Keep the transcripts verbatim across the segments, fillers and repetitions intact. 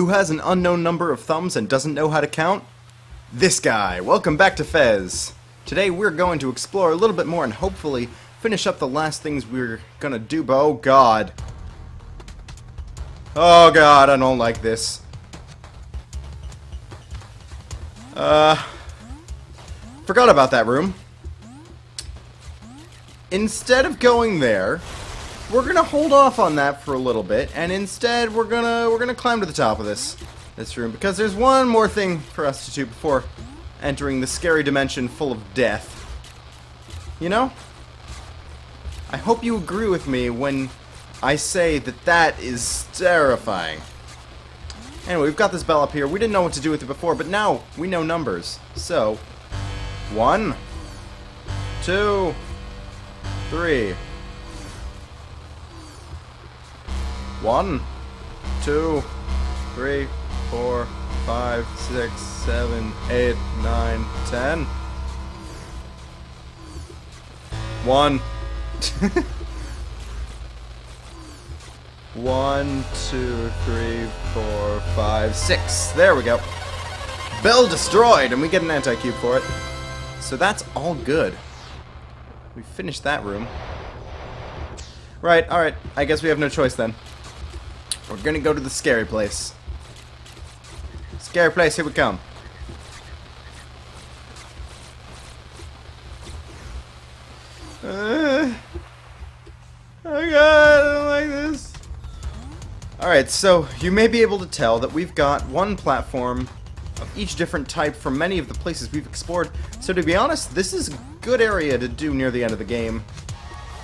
Who has an unknown number of thumbs and doesn't know how to count? This guy. Welcome back to Fez. Today we're going to explore a little bit more and hopefully finish up the last things we're gonna do, but oh god. Oh god, I don't like this. Uh... Forgot about that room. Instead of going there, we're gonna hold off on that for a little bit, and instead we're gonna we're gonna climb to the top of this this room because there's one more thing for us to do before entering the scary dimension full of death. You know? I hope you agree with me when I say that that is terrifying. Anyway, we've got this bell up here. We didn't know what to do with it before, but now we know numbers. So, one, two, three. One, two, three, four, five, six, seven, eight, nine, ten. One. One, two, three, four, five, six. There we go. Bell destroyed, and we get an anti-cube for it. So that's all good. We finished that room. Right, alright. I guess we have no choice then. We're gonna go to the scary place. Scary place, here we come. Uh, oh god, I don't like this. Alright, so you may be able to tell that we've got one platform of each different type for many of the places we've explored. So to be honest, this is a good area to do near the end of the game,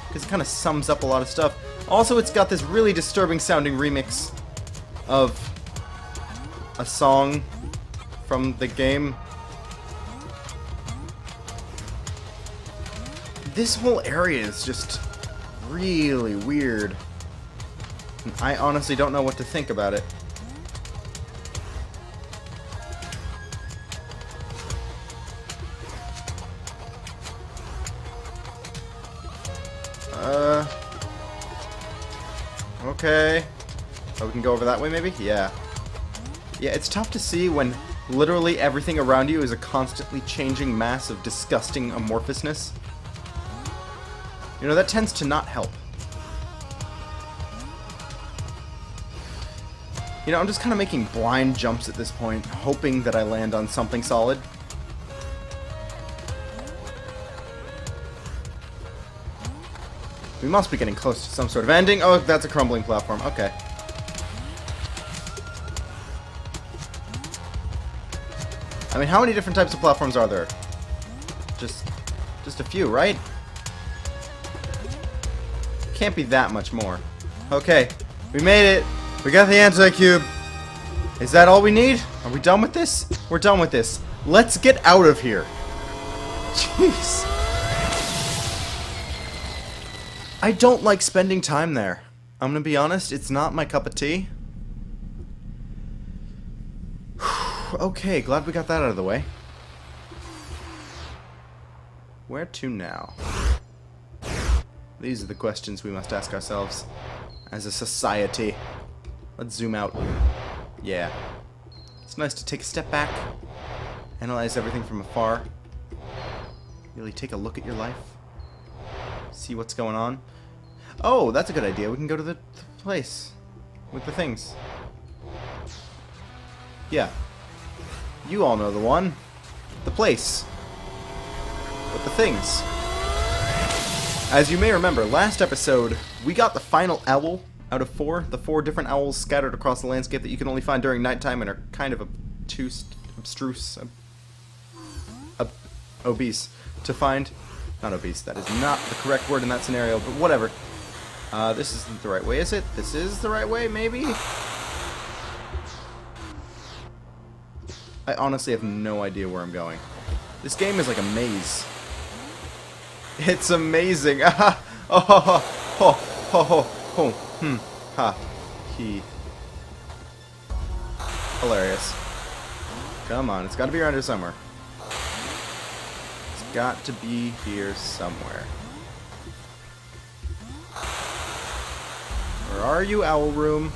because it kind of sums up a lot of stuff. Also, it's got this really disturbing sounding remix of a song from the game. This whole area is just really weird. And I honestly don't know what to think about it. Uh... Okay. Oh, we can go over that way, maybe? Yeah. Yeah, it's tough to see when literally everything around you is a constantly changing mass of disgusting amorphousness. You know, that tends to not help. You know, I'm just kind of making blind jumps at this point, hoping that I land on something solid. We must be getting close to some sort of ending. Oh, that's a crumbling platform. Okay. I mean, how many different types of platforms are there? Just, just a few, right? Can't be that much more. Okay, we made it. We got the anti-cube. Is that all we need? Are we done with this? We're done with this. Let's get out of here. Jeez. I don't like spending time there. I'm gonna be honest, it's not my cup of tea. Okay, glad we got that out of the way. Where to now? These are the questions we must ask ourselves as a society. Let's zoom out. Yeah. It's nice to take a step back, analyze everything from afar, really take a look at your life, see what's going on. Oh, that's a good idea. We can go to the, the place with the things. Yeah. You all know the one. The place. With the things. As you may remember, last episode, we got the final owl out of four. The four different owls scattered across the landscape that you can only find during nighttime and are kind of obtuse, abstruse, ob, ob, obese to find. Not obese, that is not the correct word in that scenario, but whatever. Uh, this isn't the right way, is it? This is the right way, maybe? I honestly have no idea where I'm going. This game is like a maze. It's amazing. Ah, oh, ho, ho, ho, ho, ho, hmm, ha, he. Hilarious. Come on, it's got to be around here somewhere. It's got to be here somewhere. Where are you, Owl Room?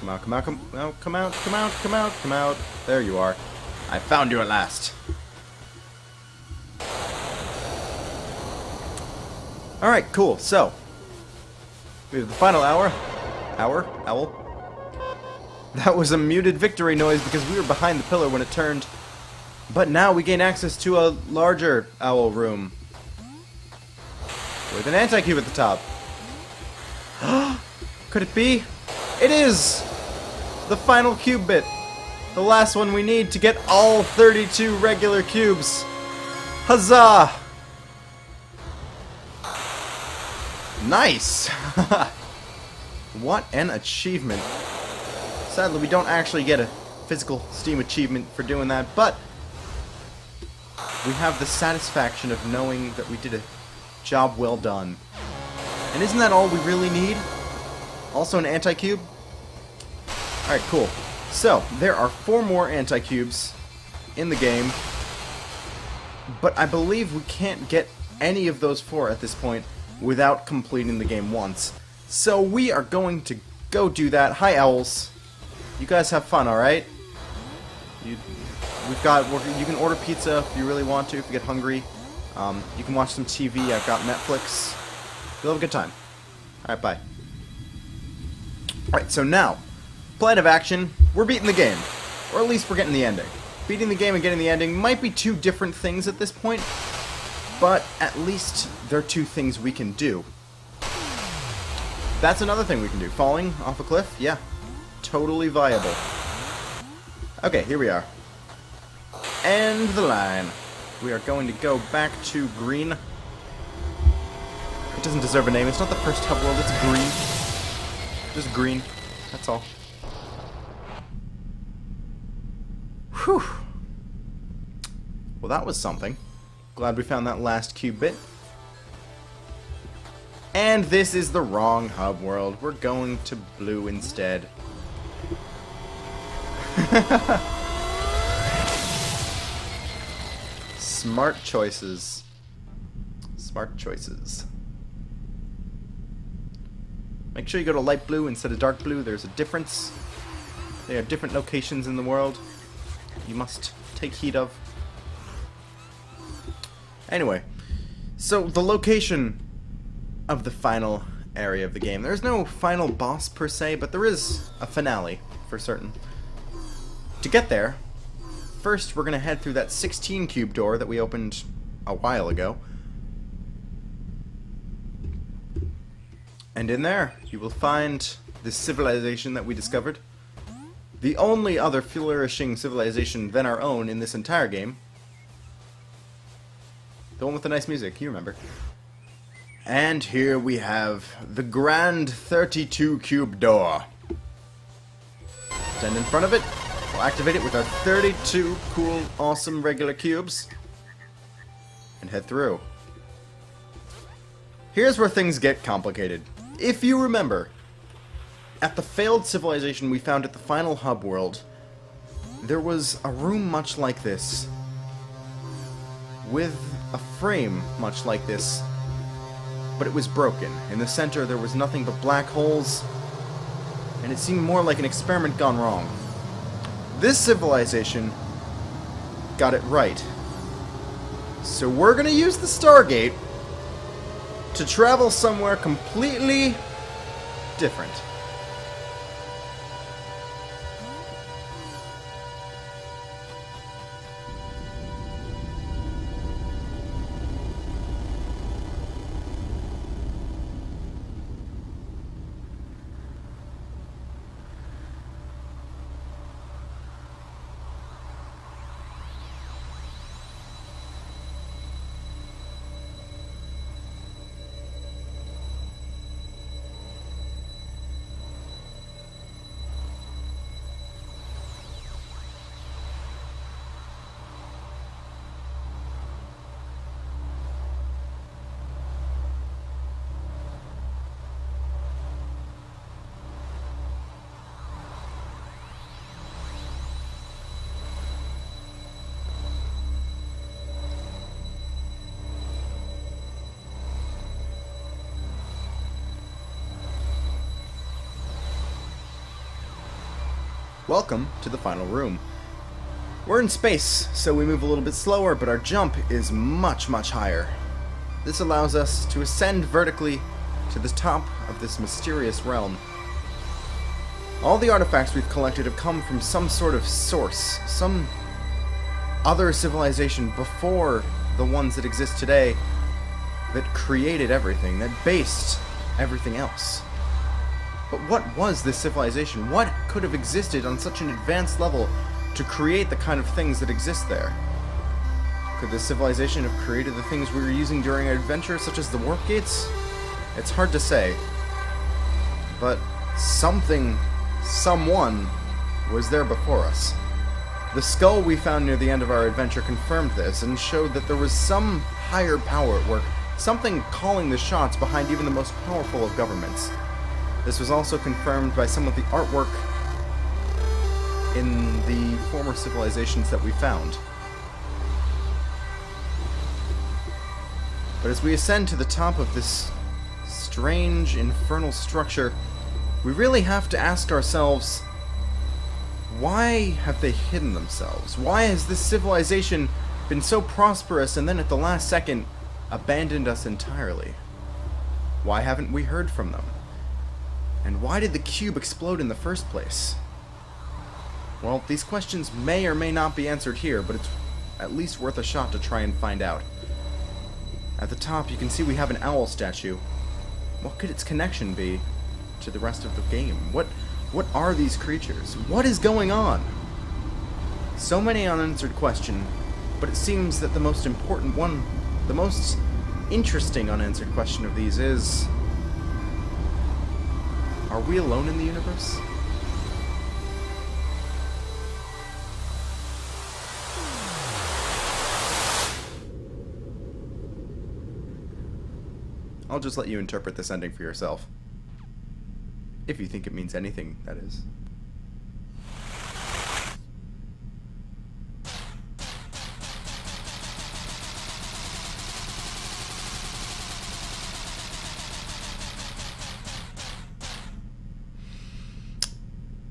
Come out, come out, come out, come out, come out, come out, come out. There you are. I found you at last. Alright, cool. So, we have the final hour. Hour? Owl? That was a muted victory noise because we were behind the pillar when it turned. But now we gain access to a larger owl room. With an anti-cube at the top. Could it be? It is! The final cube bit. The last one we need to get all thirty-two regular cubes. Huzzah! Nice! What an achievement. Sadly, we don't actually get a physical Steam achievement for doing that, but we have the satisfaction of knowing that we did a job well done. And isn't that all we really need? Also an anti-cube? Alright, cool. So, there are four more anti-cubes in the game, but I believe we can't get any of those four at this point without completing the game once. So we are going to go do that. Hi, owls. You guys have fun, alright? You, we've got, you can order pizza if you really want to, if you get hungry. Um, you can watch some T V. I've got Netflix. You'll have a good time. Alright, bye. Alright, so now, plan of action, we're beating the game. Or at least we're getting the ending. Beating the game and getting the ending might be two different things at this point, but at least they're two things we can do. That's another thing we can do. Falling off a cliff? Yeah. Totally viable. Okay, here we are. End the line. We are going to go back to green. It doesn't deserve a name. It's not the first hub world, it's green. Just green. That's all. Whew. Well, that was something. Glad we found that last cube bit. And this is the wrong hub world. We're going to blue instead. Smart choices. Smart choices. Make sure you go to light blue instead of dark blue. There's a difference. There are different locations in the world you must take heed of. Anyway, so the location of the final area of the game. There's no final boss per se, but there is a finale for certain. To get there, first we're going to head through that sixteen cube door that we opened a while ago. And in there, you will find the civilization that we discovered. The only other flourishing civilization than our own in this entire game. The one with the nice music, you remember. And here we have the grand thirty-two cube door. Stand in front of it. We'll activate it with our thirty-two cool, awesome, regular cubes. And head through. Here's where things get complicated. If you remember, at the failed civilization we found at the final hub world, there was a room much like this, with a frame much like this, but it was broken. In the center there was nothing but black holes, and it seemed more like an experiment gone wrong. This civilization got it right. So we're gonna use the Stargate to travel somewhere completely different. Welcome to the final room. We're in space, so we move a little bit slower, but our jump is much, much higher. This allows us to ascend vertically to the top of this mysterious realm. All the artifacts we've collected have come from some sort of source, some other civilization before the ones that exist today that created everything, that based everything else. But what was this civilization? What could have existed on such an advanced level to create the kind of things that exist there? Could this civilization have created the things we were using during our adventure, such as the warp gates? It's hard to say, but something, someone, was there before us. The skull we found near the end of our adventure confirmed this and showed that there was some higher power at work, something calling the shots behind even the most powerful of governments. This was also confirmed by some of the artwork in the former civilizations that we found. But as we ascend to the top of this strange infernal structure, we really have to ask ourselves, why have they hidden themselves? Why has this civilization been so prosperous and then at the last second abandoned us entirely? Why haven't we heard from them? And why did the cube explode in the first place? Well, these questions may or may not be answered here, but it's at least worth a shot to try and find out. At the top, you can see we have an owl statue. What could its connection be to the rest of the game? What what are these creatures? What is going on? So many unanswered questions, but it seems that the most important one, the most interesting unanswered question of these is, are we alone in the universe? I'll just let you interpret this ending for yourself. If you think it means anything, that is.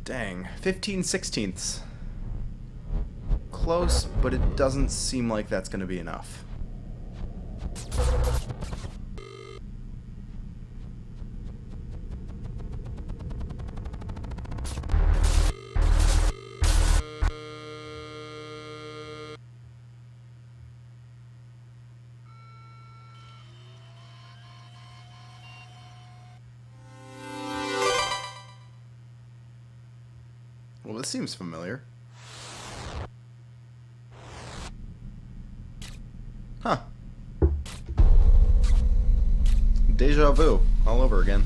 Dang. fifteen sixteenths. Close, but it doesn't seem like that's going to be enough. Well, this seems familiar. Huh. Déjà vu, all over again.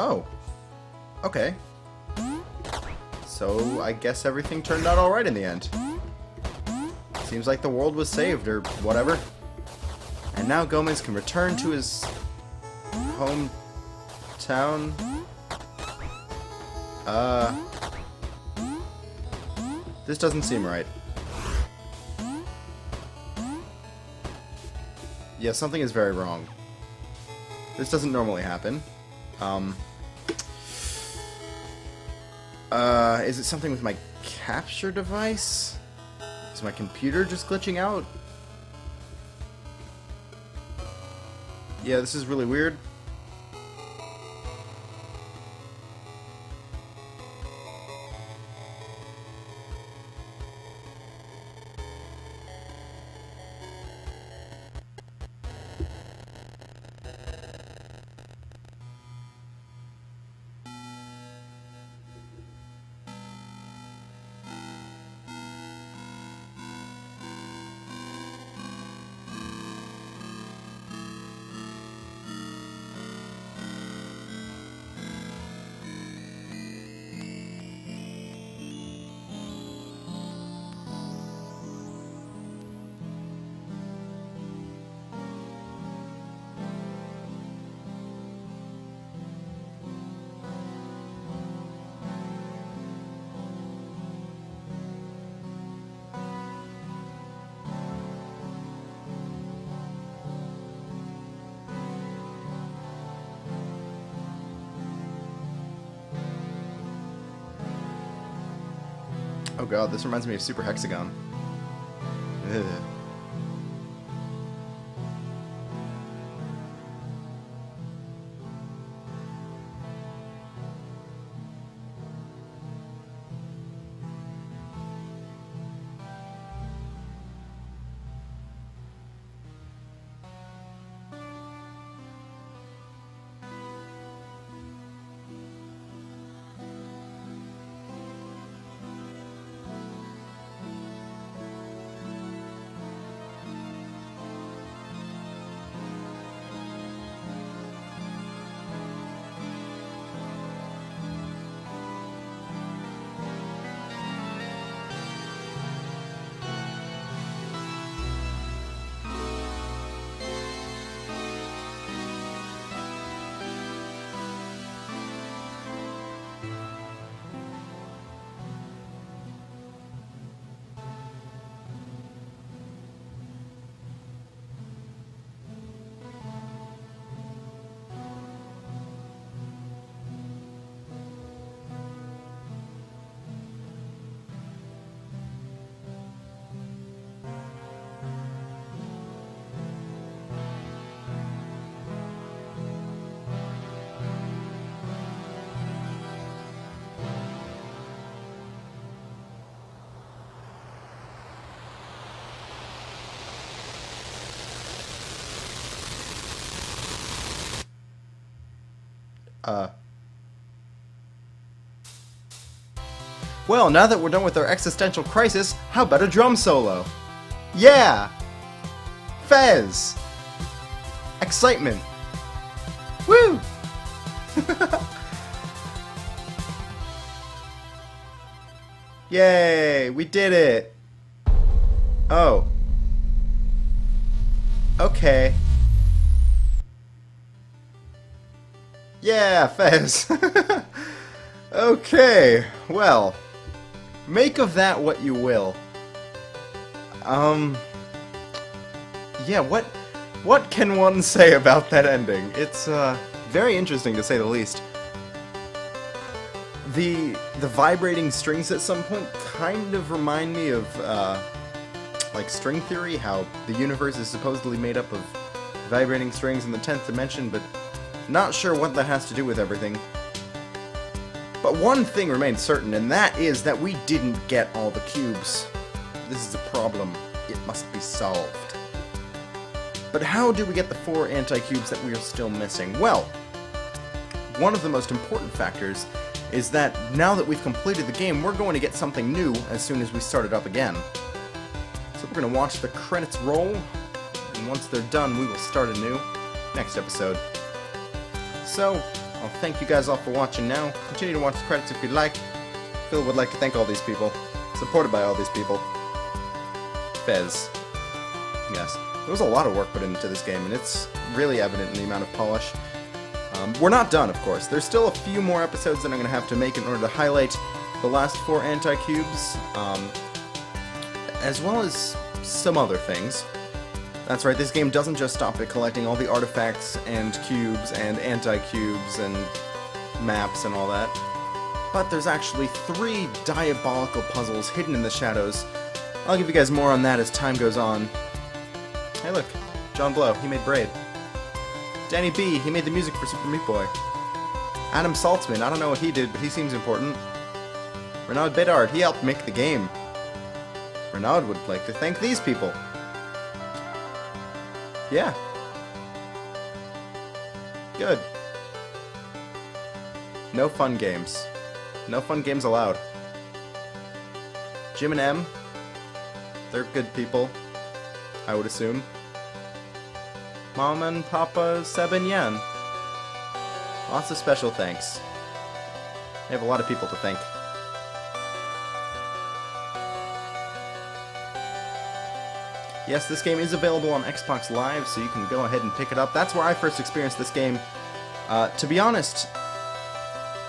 Oh, okay. So I guess everything turned out all right in the end. Seems like the world was saved or whatever. And now Gomez can return to his hometown. Uh, this doesn't seem right. Yeah, something is very wrong. This doesn't normally happen. Um, uh, is it something with my capture device? Is my computer just glitching out? Yeah, this is really weird. Oh god, this reminds me of Super Hexagon. Ugh. Uh, well, now that we're done with our existential crisis, how about a drum solo? Yeah! Fez! Excitement! Woo! Yay! We did it! Oh. Okay. Yeah, Fez! Okay, well, make of that what you will. Um, yeah, what what can one say about that ending? It's uh, very interesting, to say the least. The the vibrating strings at some point kind of remind me of uh, like string theory, how the universe is supposedly made up of vibrating strings in the tenth dimension, but not sure what that has to do with everything. But one thing remains certain, and that is that we didn't get all the cubes. This is a problem. It must be solved. But how do we get the four anti-cubes that we are still missing? Well, one of the most important factors is that now that we've completed the game, we're going to get something new as soon as we start it up again. So we're going to watch the credits roll, and once they're done, we will start anew next episode. So, I'll thank you guys all for watching now. Continue to watch the credits if you'd like. Phil would like to thank all these people. Supported by all these people. Fez. Yes. There was a lot of work put into this game, and it's really evident in the amount of polish. Um, we're not done, of course. There's still a few more episodes that I'm going to have to make in order to highlight the last four anti-cubes, um, as well as some other things. That's right, this game doesn't just stop at collecting all the artifacts and cubes and anti-cubes and maps and all that. But there's actually three diabolical puzzles hidden in the shadows. I'll give you guys more on that as time goes on. Hey look, John Blow, he made Braid. Danny B, he made the music for Super Meat Boy. Adam Saltzman, I don't know what he did, but he seems important. Renaud Bédard, he helped make the game. Renaud would like to thank these people. Yeah. Good. No fun games. No fun games allowed. Jim and Em. They're good people. I would assume. Mom and Papa Sebignan. Lots of special thanks. I have a lot of people to thank. Yes, this game is available on Xbox Live, so you can go ahead and pick it up. That's where I first experienced this game. Uh, to be honest,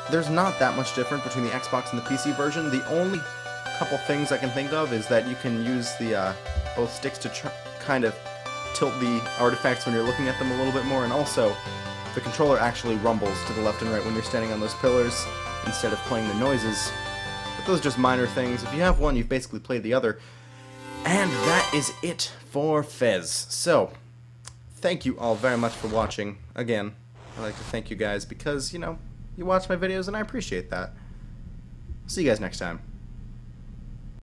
there's not that much different between the Xbox and the P C version. The only couple things I can think of is that you can use the uh, both sticks to tr kind of tilt the artifacts when you're looking at them a little bit more, and also the controller actually rumbles to the left and right when you're standing on those pillars instead of playing the noises. But Those are just minor things. If you have one, you've basically played the other. And that is it for Fez. So, thank you all very much for watching. Again, I'd like to thank you guys because, you know, you watch my videos and I appreciate that. See you guys next time.